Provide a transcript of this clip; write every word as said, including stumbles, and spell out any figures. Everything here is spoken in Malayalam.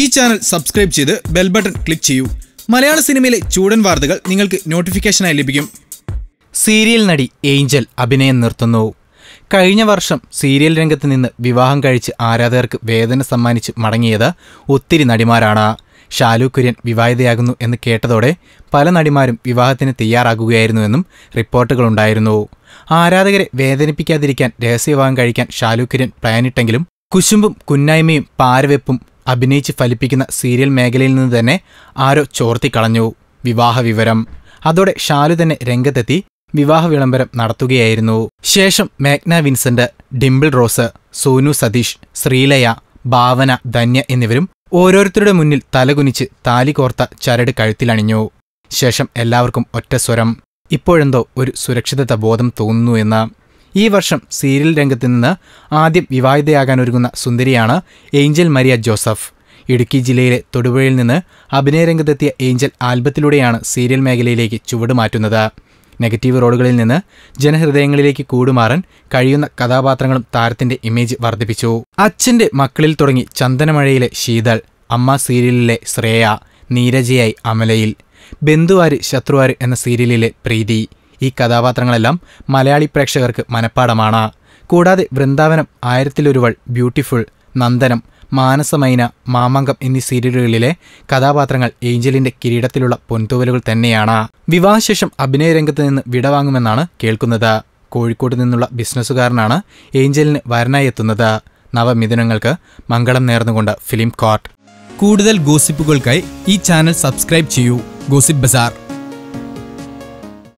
ഈ ചാനൽ സബ്സ്ക്രൈബ് ചെയ്ത് ബെൽ ബട്ടൺ ക്ലിക്ക് ചെയ്യൂ. മലയാള സിനിമയിലെ ചൂടൻ വാർത്തകൾ നിങ്ങൾക്ക് നോട്ടിഫിക്കേഷനായി ലഭിക്കും. സീരിയൽ നടി ഏഞ്ചൽ അഭിനയം നിർത്തുന്നു. കഴിഞ്ഞ വർഷം സീരിയൽ രംഗത്ത് നിന്ന് വിവാഹം കഴിച്ച് ആരാധകർക്ക് വേദന സമ്മാനിച്ച് മടങ്ങിയത് ഒത്തിരി നടിമാരാണ്. ഷാലു കുര്യൻ വിവാഹിതയാകുന്നു എന്ന് കേട്ടതോടെ പല നടിമാരും വിവാഹത്തിന് തയ്യാറാകുകയായിരുന്നുവെന്നും റിപ്പോർട്ടുകളുണ്ടായിരുന്നു. ആരാധകരെ വേദനിപ്പിക്കാതിരിക്കാൻ രഹസ്യവിവാഹം കഴിക്കാൻ ഷാലു കുര്യൻ പ്ലാനിട്ടെങ്കിലും കുശുമ്പും കുന്നായ്മയും പാരവെപ്പും അഭിനയിച്ച് ഫലിപ്പിക്കുന്ന സീരിയൽ മേഖലയിൽ നിന്ന് തന്നെ ആരോ ചോർത്തിക്കളഞ്ഞു വിവാഹ വിവരം. അതോടെ ഷാലു തന്നെ രംഗത്തെത്തി വിവാഹ വിളംബരം നടത്തുകയായിരുന്നു. ശേഷം മേഘ്ന വിൻസെന്റ്, ഡിംപിൾ റോസ്, സോനു സതീഷ്, ശ്രീലയ, ഭാവന, ധന്യ എന്നിവരും ഓരോരുത്തരുടെ മുന്നിൽ തലകുനിച്ച് താലി കോർത്ത ചരട് കഴുത്തിലണിഞ്ഞു. ശേഷം എല്ലാവർക്കും ഒറ്റ സ്വരം, ഇപ്പോഴെന്തോ ഒരു സുരക്ഷിതത്വ ബോധം തോന്നുന്നു എന്ന്. ഈ വർഷം സീരിയൽ രംഗത്ത് നിന്ന് ആദ്യം വിവാഹിതയാകാനൊരുങ്ങുന്ന സുന്ദരിയാണ് ഏഞ്ചൽ മരിയ ജോസഫ്. ഇടുക്കി ജില്ലയിലെ തൊടുപുഴയിൽ നിന്ന് അഭിനയരംഗത്തെത്തിയ ഏഞ്ചൽ ആൽബത്തിലൂടെയാണ് സീരിയൽ മേഖലയിലേക്ക് ചുവടുമാറ്റുന്നത്. നെഗറ്റീവ് റോളുകളിൽ നിന്ന് ജനഹൃദയങ്ങളിലേക്ക് കൂടുമാറാൻ കഴിയുന്ന കഥാപാത്രങ്ങളും താരത്തിന്റെ ഇമേജ് വർദ്ധിപ്പിച്ചു. അച്ഛന്റെ മക്കളിൽ തുടങ്ങി ചന്ദനമഴയിലെ ശീതൾ, അമ്മ സീരിയലിലെ ശ്രേയ, നീരജയായി അമലയിൽ, ബന്ധുവാര് ശത്രുവാര് എന്ന സീരിയലിലെ പ്രീതി, ഈ കഥാപാത്രങ്ങളെല്ലാം മലയാളി പ്രേക്ഷകർക്ക് മനഃപ്പാടമാണ്. കൂടാതെ വൃന്ദാവനം, ആയിരത്തിലൊരുവൾ, ബ്യൂട്ടിഫുൾ, നന്ദനം, മാനസമൈന, മാമാങ്കം എന്നീ സീരിയലുകളിലെ കഥാപാത്രങ്ങൾ ഏഞ്ചലിന്റെ കിരീടത്തിലുള്ള പൊൻതൂവലുകൾ തന്നെയാണ്. വിവാഹശേഷം അഭിനയരംഗത്ത് നിന്ന് വിടവാങ്ങുമെന്നാണ് കേൾക്കുന്നത്. കോഴിക്കോട് നിന്നുള്ള ബിസിനസ്സുകാരനാണ് ഏഞ്ചലിന് വരനായി എത്തുന്നത്. നവമിഥുനങ്ങൾക്ക് മംഗളം നേർന്നുകൊണ്ട് ഫിലിം കോർട്ട്. കൂടുതൽ ഗോസിപ്പുകൾക്കായി ഈ ചാനൽ സബ്സ്ക്രൈബ് ചെയ്യൂ. ഗോസിപ്പ് ബസാർ.